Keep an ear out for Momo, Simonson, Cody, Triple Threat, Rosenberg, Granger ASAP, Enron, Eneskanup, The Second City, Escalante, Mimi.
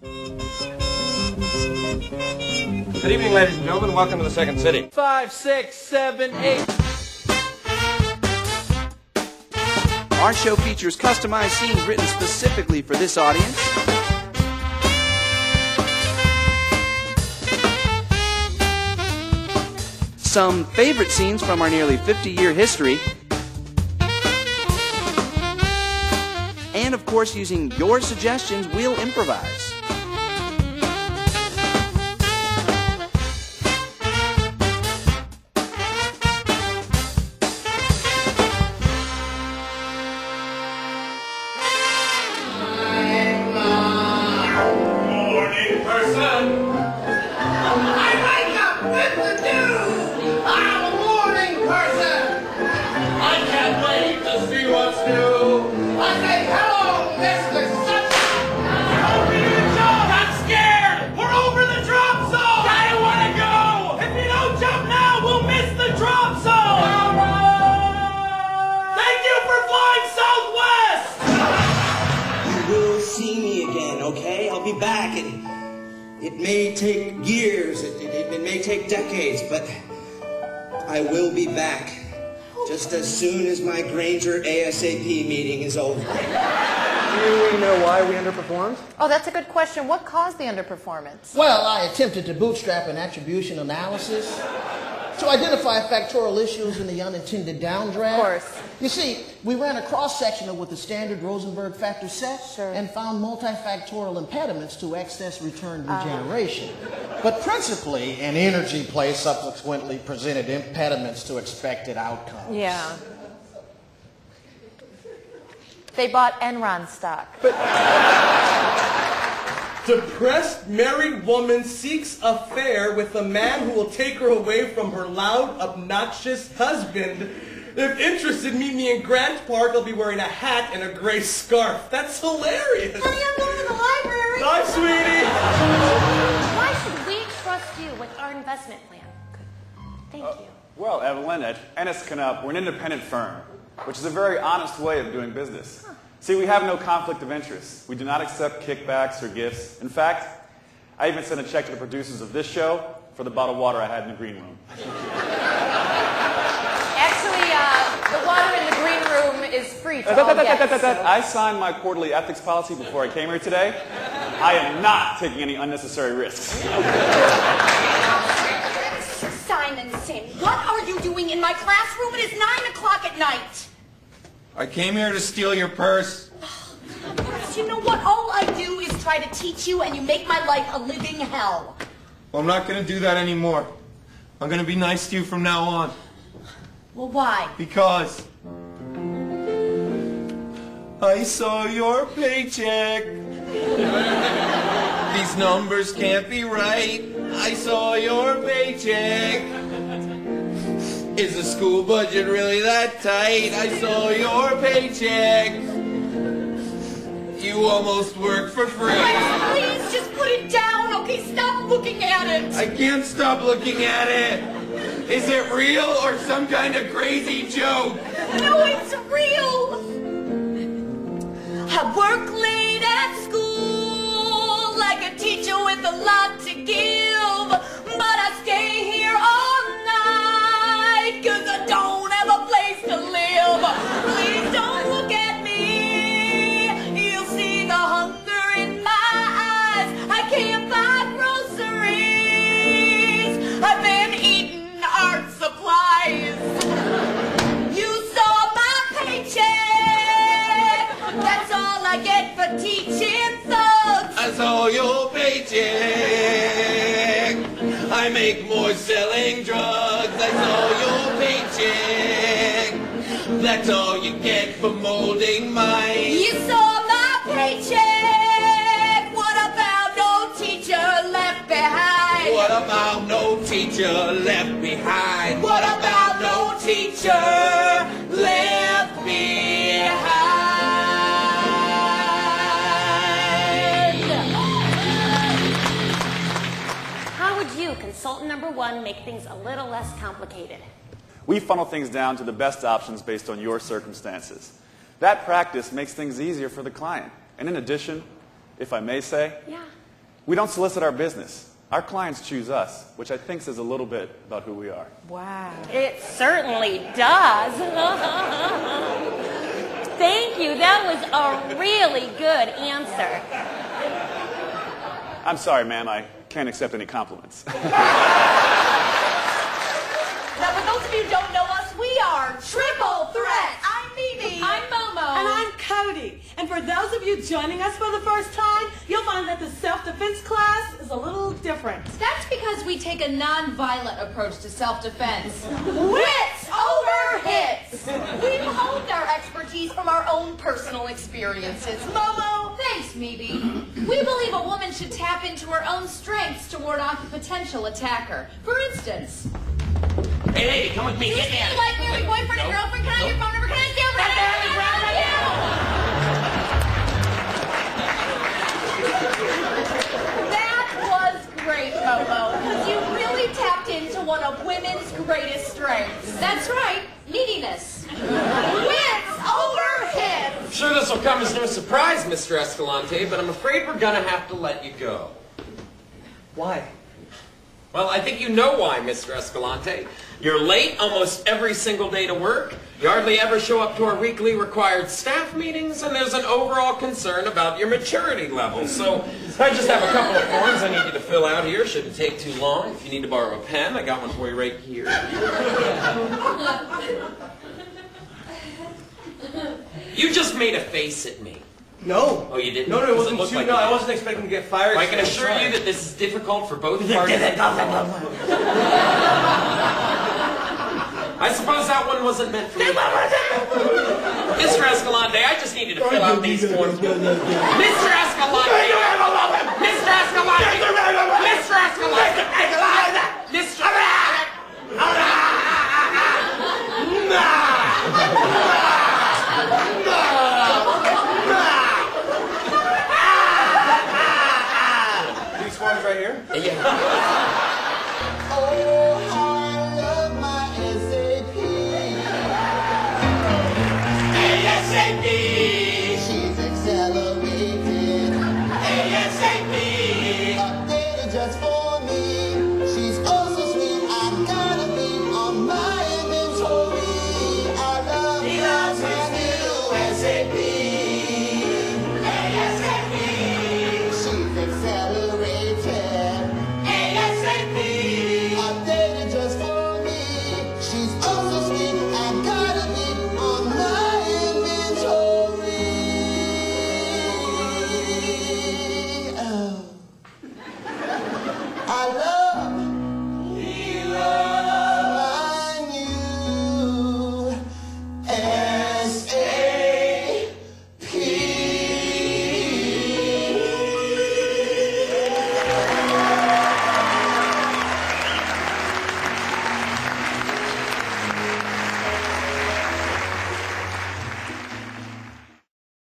Good evening, ladies and gentlemen. Welcome to the Second City. 5, 6, 7, 8. Our show features customized scenes written specifically for this audience. Some favorite scenes from our nearly 50-year history. And of course, using your suggestions, we'll improvise. As soon as my Granger ASAP meeting is over. Do we know why we underperformed? Oh, that's a good question. What caused the underperformance? Well, I attempted to bootstrap an attribution analysis to identify factorial issues in the unintended downdraft. Of course. You see, we ran a cross-section of what the standard Rosenberg factor set and found multifactorial impediments to excess return regeneration. But principally, an energy play subsequently presented impediments to expected outcomes. Yeah. They bought Enron stock. But depressed married woman seeks affair with a man who will take her away from her loud, obnoxious husband. If interested, meet me in Grant Park. I'll be wearing a hat and a gray scarf. That's hilarious. Honey, I'm going to the library. Bye, sweetie. Why should we trust you with our investment plan? Good. Thank you. Well, Evelyn, at Eneskanup, we're an independent firm, which is a very honest way of doing business. Huh. See, we have no conflict of interest. We do not accept kickbacks or gifts. In fact, I even sent a check to the producers of this show for the bottled water I had in the green room. The water in the green room is free to all guests. I signed my quarterly ethics policy before I came here today. I am not taking any unnecessary risks. Simonson, what are you doing in my classroom? It is 9 o'clock at night. I came here to steal your purse. You know what? All I do is try to teach you, and you make my life a living hell. Well, I'm not going to do that anymore. I'm going to be nice to you from now on. Well, why? Because I saw your paycheck. These numbers can't be right. I saw your paycheck. Is the school budget really that tight? I saw your paycheck. You almost work for free. Guys, please just put it down, okay? Stop looking at it. I can't stop looking at it. Is it real or some kind of crazy joke? No, it's real. I work late at school like a teacher with a lot to give, but I stay here all night 'cause I don't have a place to live. Please don't look at me. You'll see the hunger in my eyes. I can't buy groceries. I've been eating art supplies. You saw my paycheck. That's all I get for teaching thugs. I saw your paycheck. I make more selling drugs. I saw your paycheck. That's all you get for molding mine. You saw my paycheck. What about no teacher left behind? What about no teacher left behind? What about no teacher left behind? How would you, consultant number one, make things a little less complicated? We funnel things down to the best options based on your circumstances. That practice makes things easier for the client. And in addition, if I may say, We don't solicit our business. Our clients choose us, which I think says a little bit about who we are. Wow. It certainly does. Thank you. That was a really good answer. I'm sorry, ma'am. I can't accept any compliments. Now, for those of you who don't know us, we are Triple Threat. I'm Mimi. I'm Momo. And I'm Cody. And for those of you joining us for the first time, you'll find that the self-defense class is a little different. That's because we take a non-violent approach to self-defense. Wits over hits. We've honed our expertise from our own personal experiences. Momo. Thanks, Mimi. We believe a woman should tap into her own strengths to ward off a potential attacker. For instance... Hey, come with me, get down. You like me, your boyfriend and girlfriend, can I have your phone number, can I stay over there? That's Allie Brown right now! That was great, Momo, because you really tapped into one of women's greatest strengths. That's right, neediness. Wits over hits! I'm sure this will come as no surprise, Mr. Escalante, but I'm afraid we're gonna have to let you go. Why? Well, I think you know why, Mr. Escalante. You're late almost every single day to work, you hardly ever show up to our weekly required staff meetings, and there's an overall concern about your maturity level. So, I just have a couple of forms I need you to fill out here. Shouldn't take too long. If you need to borrow a pen, I got one for you right here. You just made a face at me. No. Oh, you didn't? No, no, it wasn't. I wasn't expecting to get fired. I can assure you that this is difficult for both parties. I suppose that one wasn't meant for you. Mr. Escalante, I just needed to fill out these forms. Mr. Escalante! Mr. Escalante! Mr. Escalante! Mr. Escalante! Right here? Yeah.